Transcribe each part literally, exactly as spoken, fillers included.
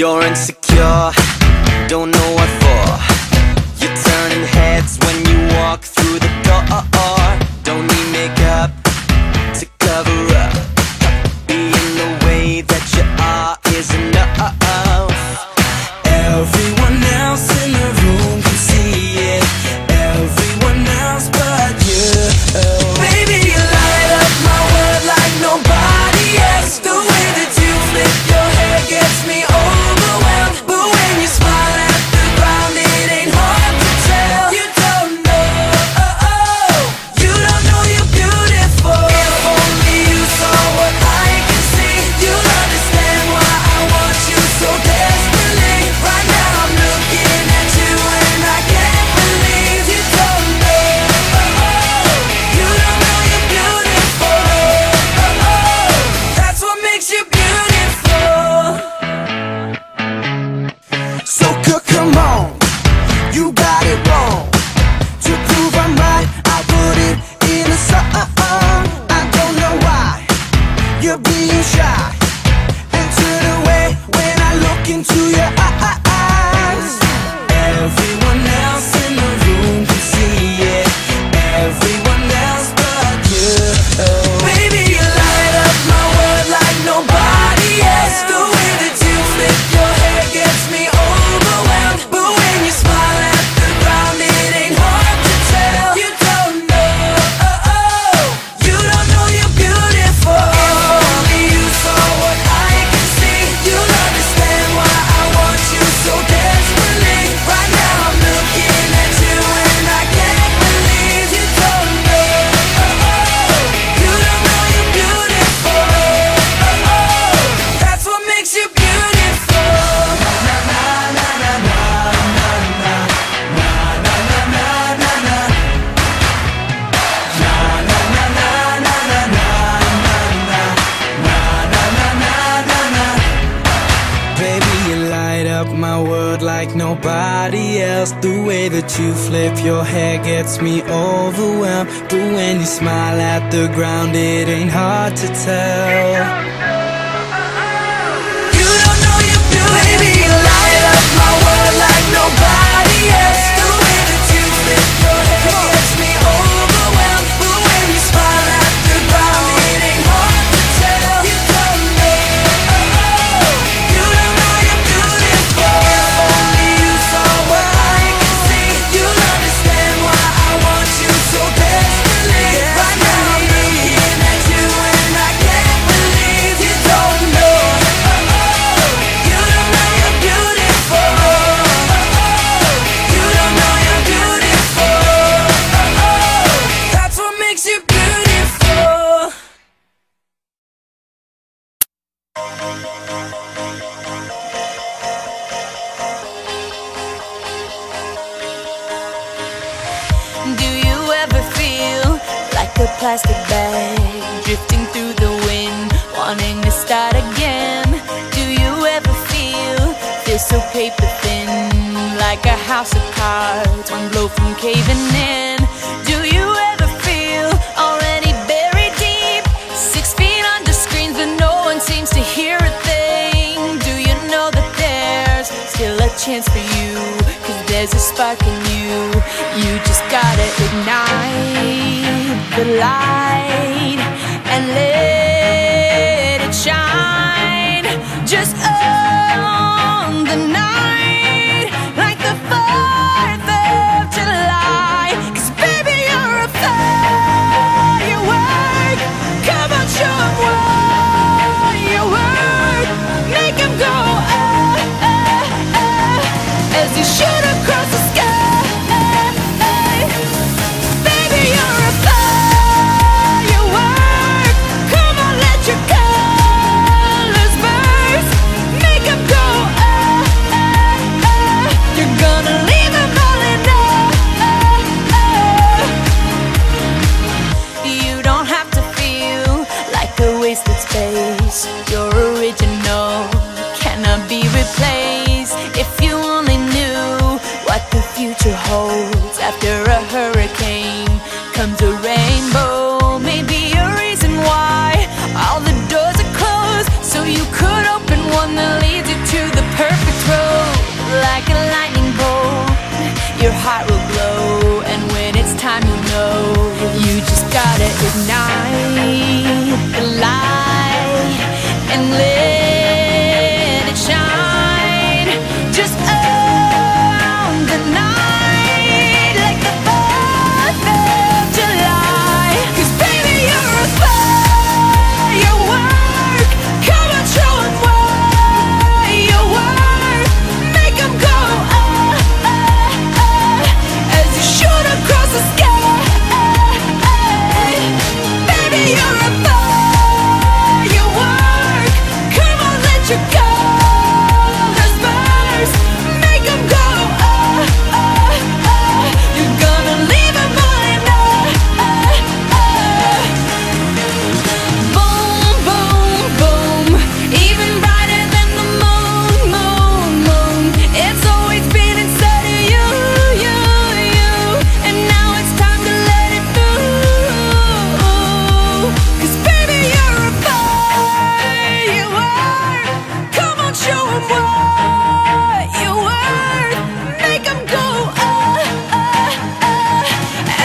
You're insecure, don't know what for. You're turning heads when you walk through the door. Don't need makeup to cover up. Being the way that you are is enough. Everyone else in the room can see it. Everyone else but you. Baby, you light up my world like nobody else. The way that you flip your hair gets me overwhelmed. But when you smile at the ground, it ain't hard to tell. You don't know, oh, oh, you don't know you're beautiful. If only you saw what I can see, you'll understand why I want you so desperately. Right now I'm looking at you and I can't believe you don't know, oh, oh, you don't know you're beautiful. Oh, oh, that's what makes you beautiful. So cook, come on, you got it wrong. To prove I'm right, I put it in a song. I don't know why you're being shy and turn away when I look into your eyes. Everyone else in the room can see it. Everyone else but you. Baby, you light up my world like nobody else. The way that you flip your hair gets me overwhelmed. But when you smile at the ground, it ain't hard to tell. You don't know, oh, oh, you don't know you're beautiful. If only you saw what I can see, you'll understand why I want you so desperately. Right now I'm looking at you and I can't believe you don't know, oh, oh, you don't know you're beautiful. Oh, oh, that's what makes you beautiful. Baby, you light up my world like nobody else. The way that you flip your hair gets me overwhelmed. But when you smile at the ground, it ain't hard to tell. You don't know you're beautiful. Baby, you light up my world like nobody else. The way that you flip your hair gets me overwhelmed. But when you smile at the ground, it ain't hard to tell. You don't know, oh, oh, you don't know you're beautiful. If only you saw what I can see, you'll understand why I want you so desperately. Right now I'm looking at you and I can't believe you don't know, oh, oh, you don't know you're beautiful. You don't know you're beautiful. That's what makes you beautiful. Do you ever feel like a plastic bag drifting through the wind, wanting to start again? Do you ever feel feel so paper thin, like a house of cards, one blow from caving in? Do you ever feel already buried deep, six feet under screens, but no one seems to hear a thing? Do you know that there's still a chance for you? 'Cause there's a spark in you. You just gotta ignite the light and let it shine. Just own the night like the fourth of July. 'Cause baby, you're a firework. Come on, show 'em what you're worth. Make 'em go ah, ah, ah, as you shoot across the sky. Baby, you're a fire.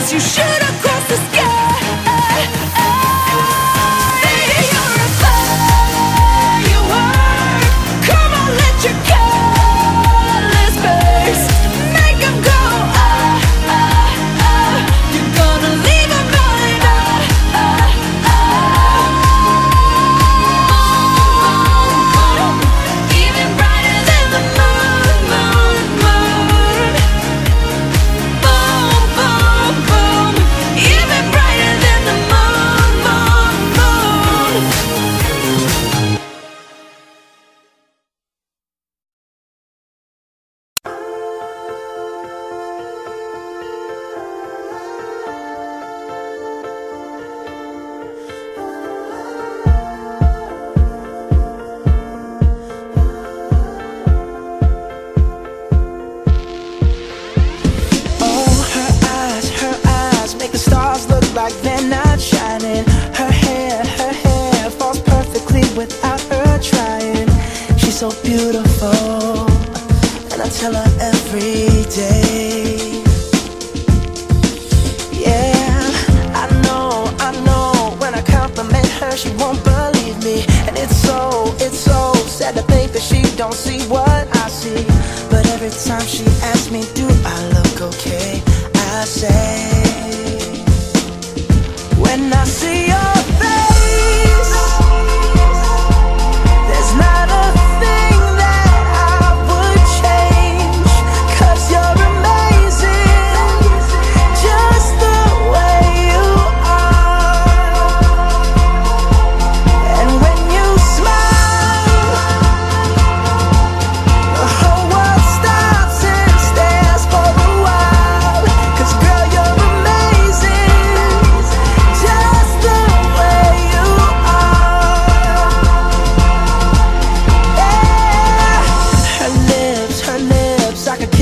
as you shoot across the sky.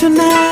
tonight.